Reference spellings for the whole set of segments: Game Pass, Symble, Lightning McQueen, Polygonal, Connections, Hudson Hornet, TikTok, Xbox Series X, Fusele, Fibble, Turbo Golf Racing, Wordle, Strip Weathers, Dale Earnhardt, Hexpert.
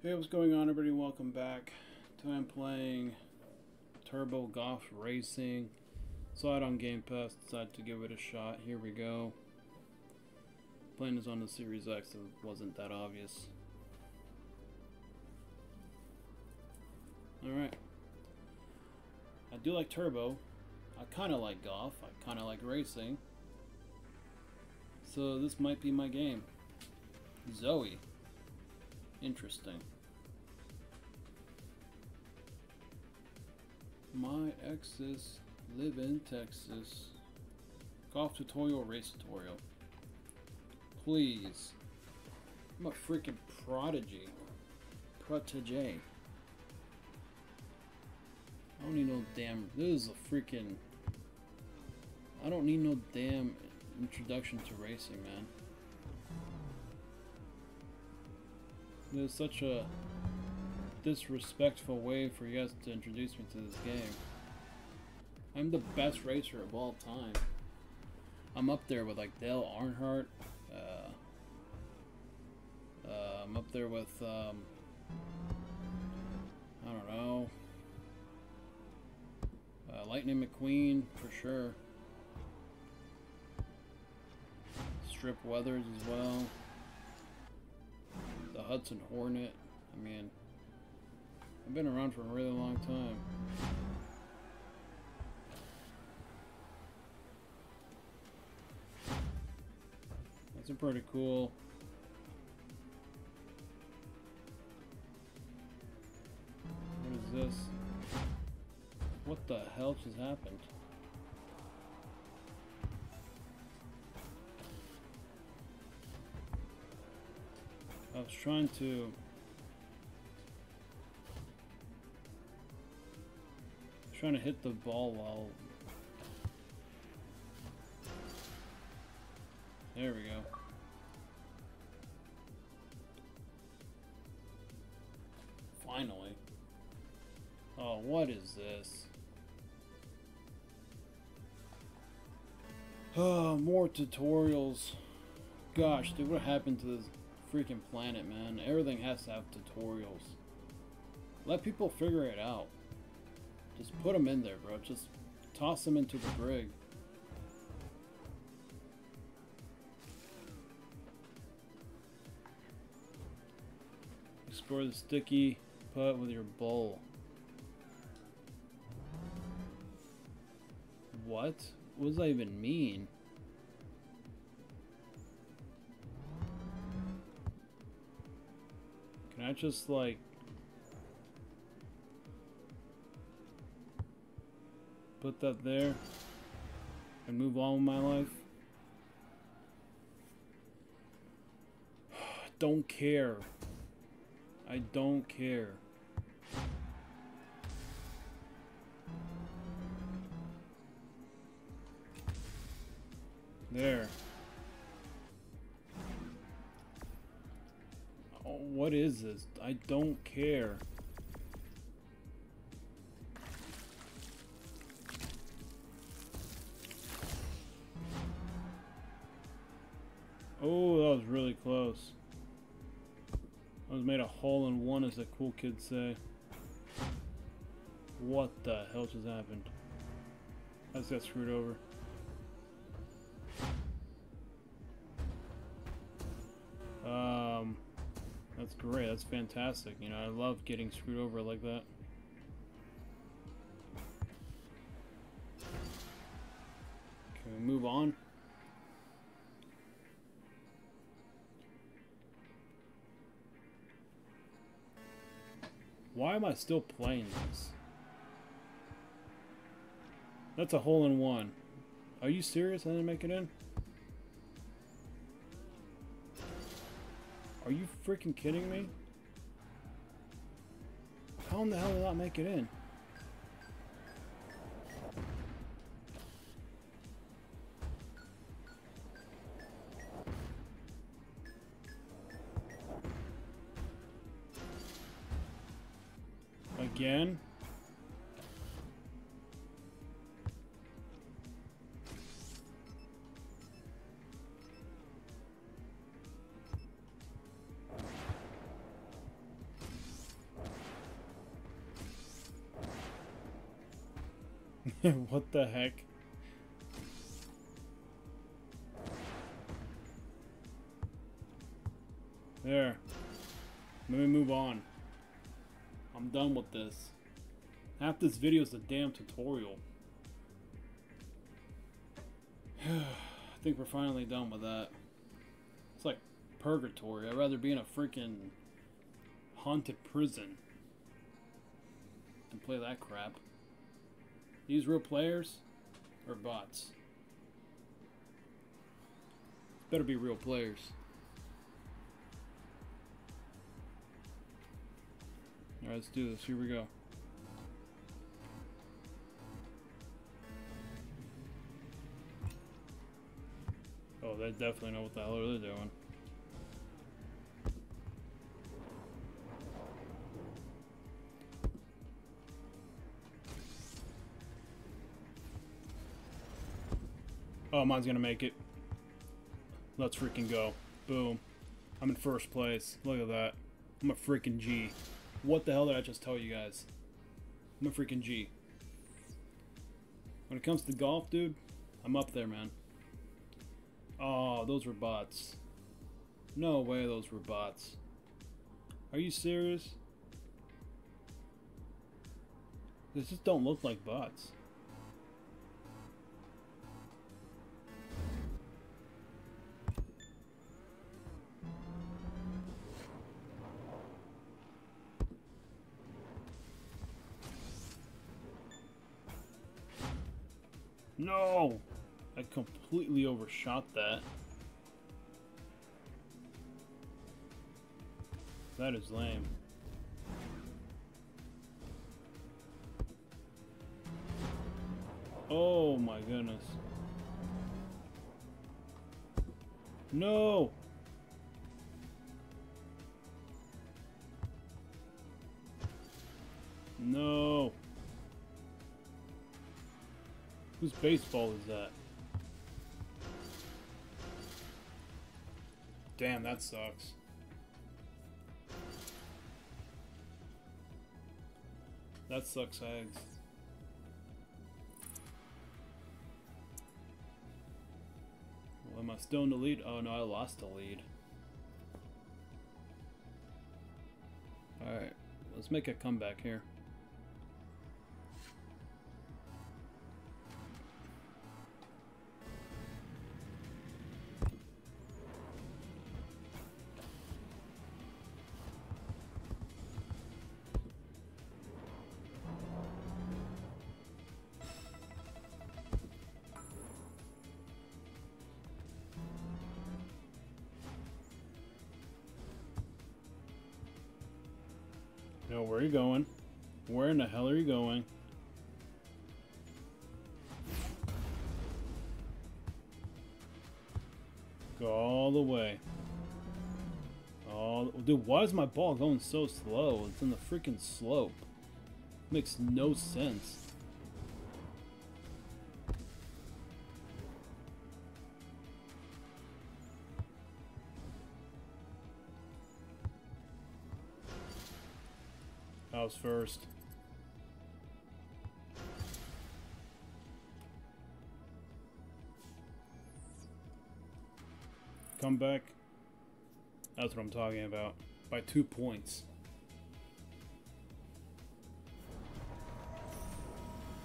Hey, what's going on, everybody? Welcome back. Today I'm playing Turbo Golf Racing. Saw it on Game Pass, decided to give it a shot. Here we go. Playing this on the Series X, so it wasn't that obvious. Alright. I do like Turbo. I kind of like golf. I kind of like racing. So this might be my game. Zoe. Interesting. My exes live in Texas. Golf tutorial, race tutorial. Please. I'm a freaking prodigy. Protege. I don't need no damn. This is a freaking. I don't need no damn introduction to racing, man. There's such a disrespectful way for you guys to introduce me to this game. I'm the best racer of all time. I'm up there with like Dale Earnhardt. I'm up there with I don't know, Lightning McQueen for sure. Strip Weathers as well. The Hudson Hornet. I mean, I've been around for a really long time. That's pretty cool. What is this? What the hell just happened? I was trying to hit the ball while there we go. Finally. Oh, what is this? Oh, more tutorials. Gosh, dude, what happened to this freaking planet, man? Everything has to have tutorials. Let people figure it out. Just put them in there, bro. Just toss them into the brig. Explore the sticky putt with your bowl. What? What does that even mean? Can I just like put that there and move on with my life? Don't care. I don't care. There. What is this? I don't care. Oh, that was really close. I was made a hole-in-one, as the cool kids say. What the hell just happened? I just got screwed over. That's great. That's fantastic. You know, I love getting screwed over like that. Can we move on? Why am I still playing this? That's a hole-in-one. Are you serious? I didn't make it in? Are you freaking kidding me? How in the hell did I make it in? Again? What the heck? There. Let me move on. I'm done with this. Half this video is a damn tutorial. I think we're finally done with that. It's like purgatory. I'd rather be in a freaking haunted prison than play that crap. These real players or bots? Better be real players. Alright, let's do this. Here we go. Oh, they definitely know what the hell they're doing. Oh, mine's gonna make it. Let's freaking go. Boom. I'm in first place. Look at that. I'm a freaking G. What the hell did I just tell you guys? I'm a freaking G. When it comes to golf, dude, I'm up there, man. Oh, those were bots. No way those were bots. Are you serious? They just don't look like bots. No! I completely overshot that. That is lame. Oh my goodness. No! No! Whose baseball is that? Damn, that sucks. That sucks, Hags. Well, am I still in the lead? Oh no, I lost the lead. Alright, let's make a comeback here. No, where are you going? Where in the hell are you going? Go all the way. Oh, dude, why is my ball going so slow? It's in the freaking slope. Makes no sense. I was first. Come back. That's what I'm talking about. By 2 points.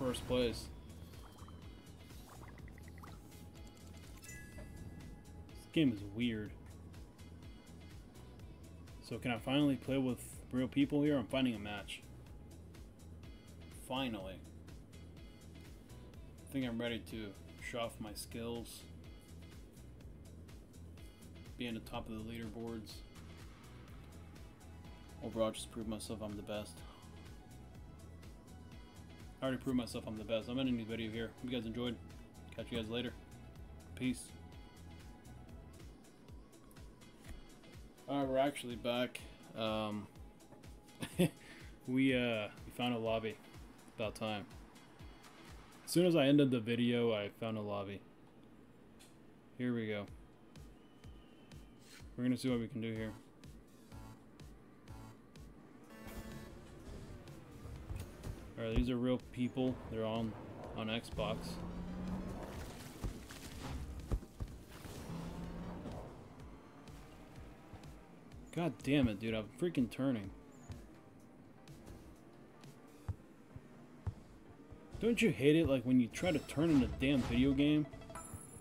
First place. This game is weird. So can I finally play with real people here? I'm finding a match. Finally. I think I'm ready to show off my skills. Be on the top of the leaderboards. Overall, just prove myself I'm the best. I already proved myself I'm the best. I'm ending this video here. Hope you guys enjoyed. Catch you guys later. Peace. Alright, we're actually back. We found a lobby. About time. As soon as I ended the video, I found a lobby. Here we go. We're gonna see what we can do here. Alright, these are real people. They're on on Xbox. God damn it, dude, I'm freaking turning. Don't you hate it, like, when you try to turn in a damn video game,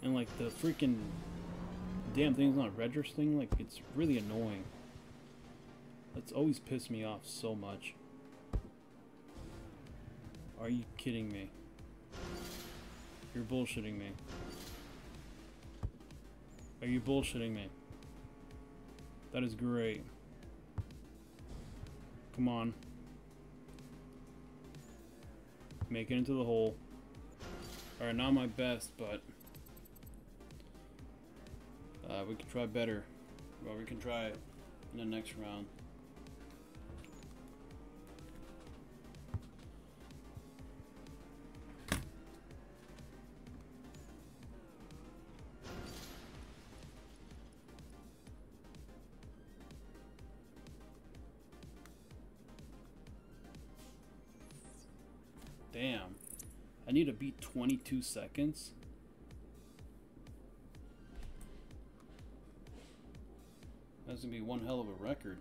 and, like, the freaking damn thing's not registering? Like, it's really annoying. That's always pissed me off so much. Are you kidding me? You're bullshitting me. Are you bullshitting me? That is great. Come on. Make it into the hole. Alright, not my best, but we can try better. Well, we can try it in the next round. Damn, I need to beat 22 seconds. That's gonna be one hell of a record.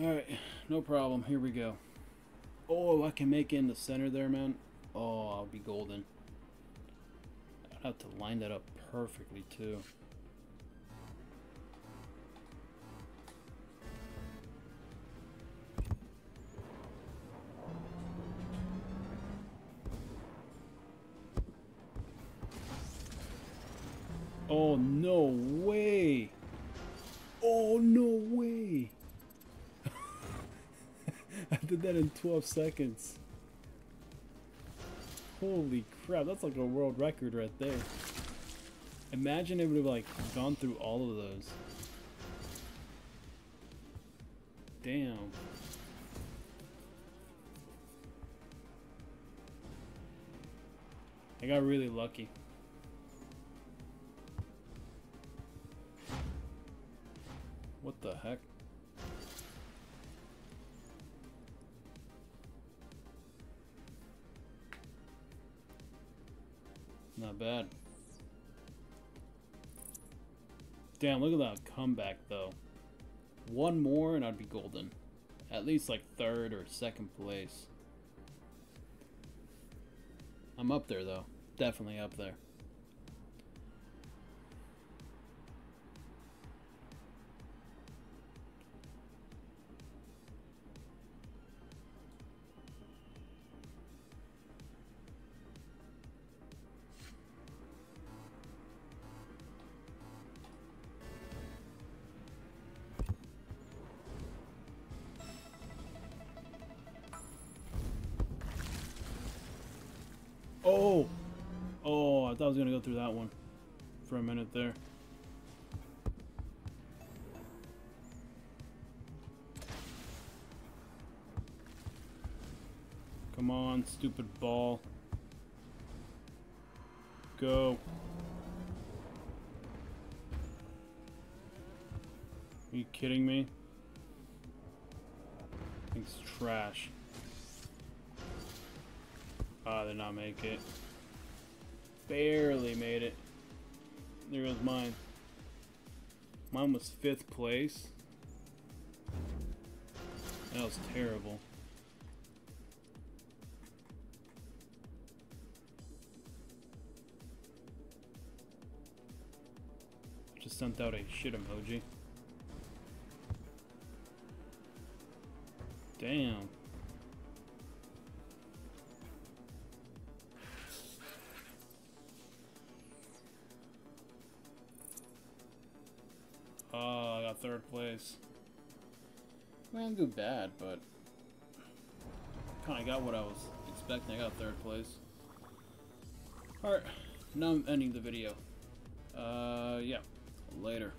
All right, no problem, here we go. Oh, I can make it in the center there, man. Oh, I'll be golden. I'd have to line that up perfectly too. Oh, no way. Oh, no way. I did that in 12 seconds. Holy crap, that's like a world record right there. Imagine it would have like gone through all of those. Damn. I got really lucky. What the heck? Not bad. Damn, look at that comeback though. One more and I'd be golden. At least like third or second place. I'm up there though. Definitely up there. Oh! Oh, I thought I was gonna go through that one for a minute there. Come on, stupid ball. Go. Are you kidding me? It's trash. Ah, did not make it. Barely made it. There goes mine. Mine was 5th place. That was terrible. Just sent out a shit emoji. Damn. Oh, I got 3rd place. I didn't do bad, but kind of got what I was expecting. I got 3rd place. Alright, now I'm ending the video. Yeah, later.